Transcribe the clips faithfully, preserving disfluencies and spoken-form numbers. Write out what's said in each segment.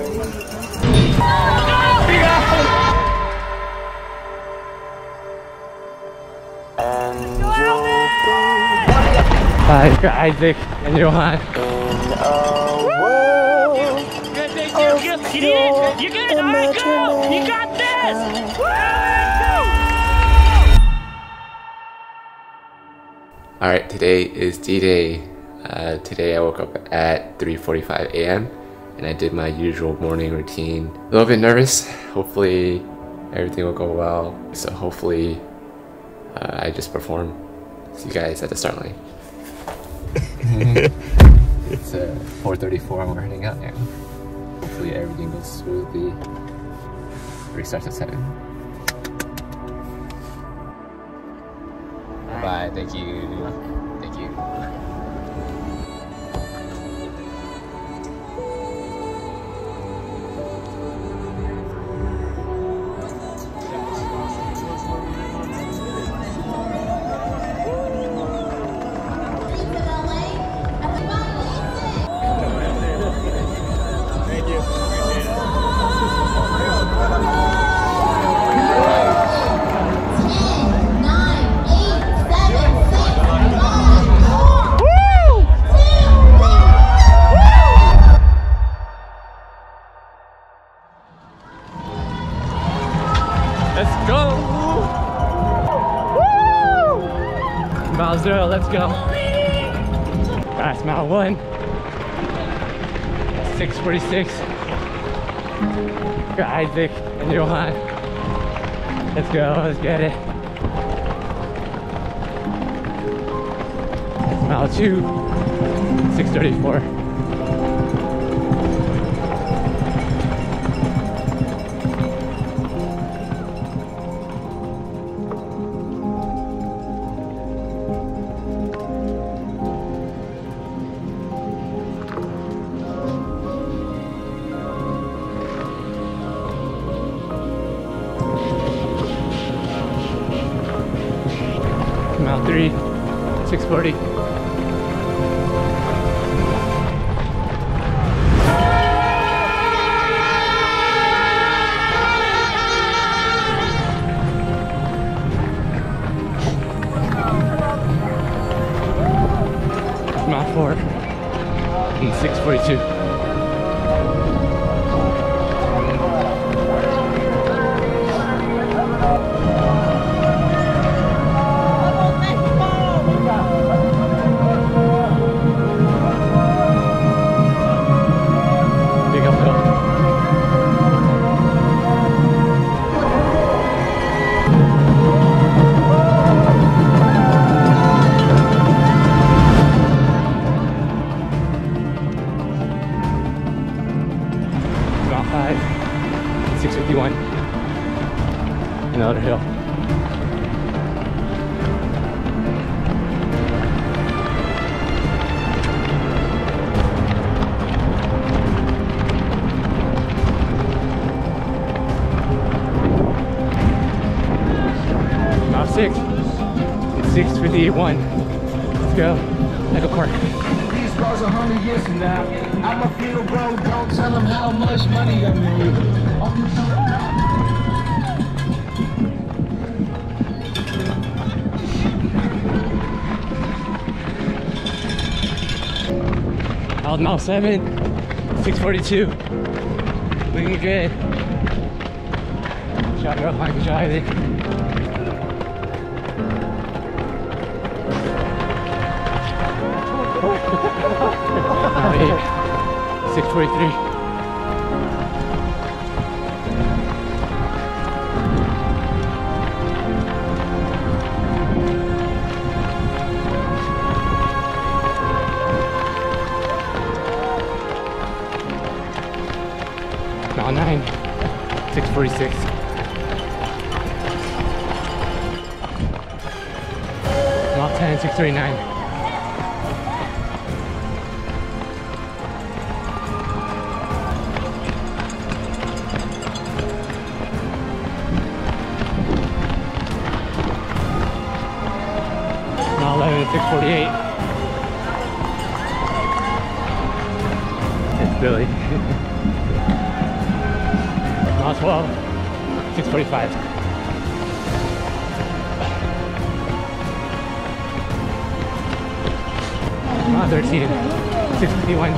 And Johan, Isaac and Johan. Good thing you get you did it. You did it. All right, go. You got this. Woo! All right, today is D-Day. Uh, today I woke up at three forty-five A M and I did my usual morning routine. A little bit nervous. Hopefully everything will go well. So hopefully uh, I just perform. See you guys at the start line. It's uh, four thirty-four and we're heading out now. Hopefully everything goes smoothly. Restarts at seven. Bye. Bye. Thank you. Thank you. Mile zero, let's go. That's mile one. six forty-six. Isaac and Johan. Let's go, let's get it. That's mile two. six thirty-four. Mile three, six forty. Mile four, and six forty-two. six fifty-one, another hill. Mile six, six fifty-one, let's go, Echo Park. Cars a hundred years from now, I'm a field bro, don't tell them how much money I made. Out of mile seven, six forty-two, looking good. Good job, Rohan, good job, Isaac. six forty-three. Mile nine, six forty-six. Mile ten, six thirty-nine. six forty-eight. That's Billy. Last one, six forty-five. Ah, third season, six fifty-one.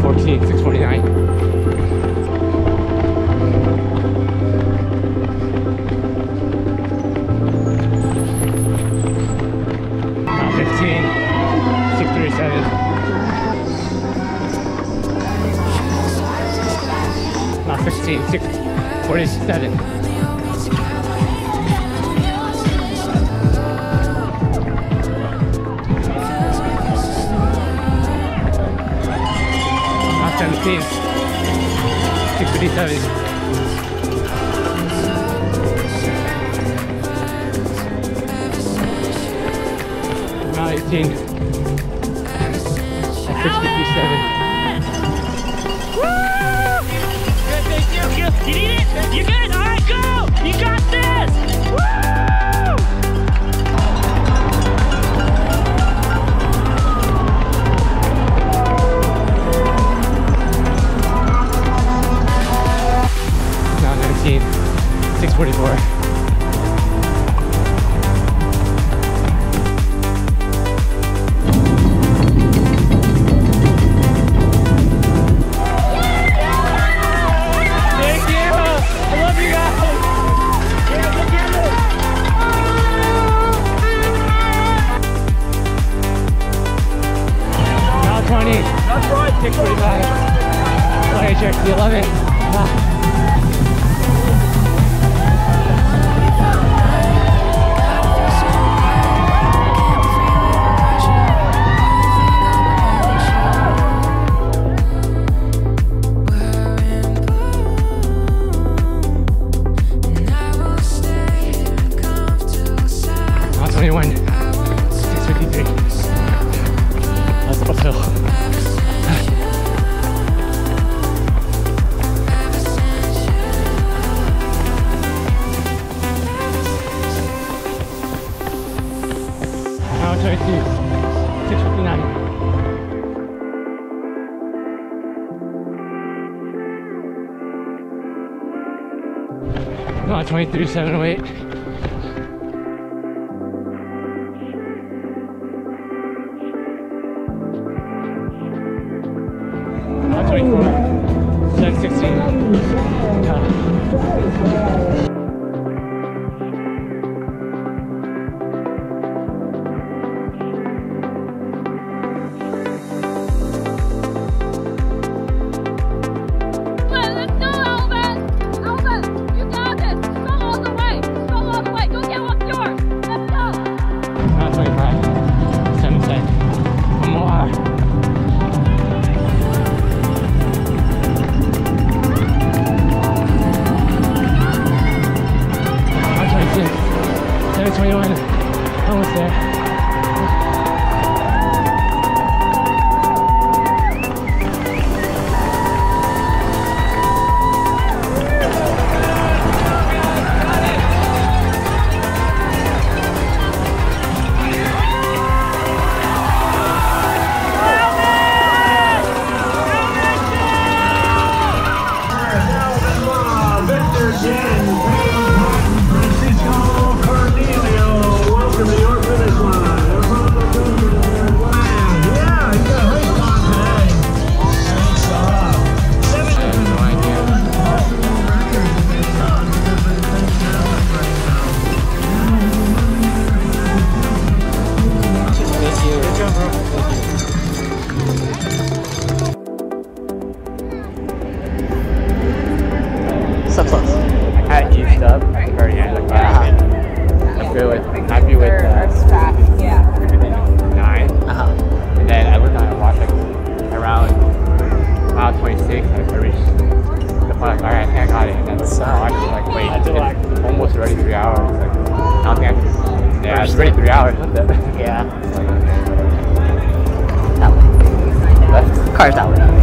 fourteen, six forty-nine. fifteen, six thirty-seven. Now fifteen, six forty-seven. seventeen, six fifty-seven. Now eighteen, six fifty-seven. Woo! You need it? You got it? All right, go! You got this! Woo! six forty-four. Not twenty-three, seven oh eight. Not twenty-four, seven sixteen. Happy with, happy with, uh, yeah. mile twenty-six and I reached the park. Like, alright, I think I got it. And then I was like, wait, I did like almost already three hours. Like, I don't think I can. Yeah, it's already three hours. Yeah. That way. Car's that way.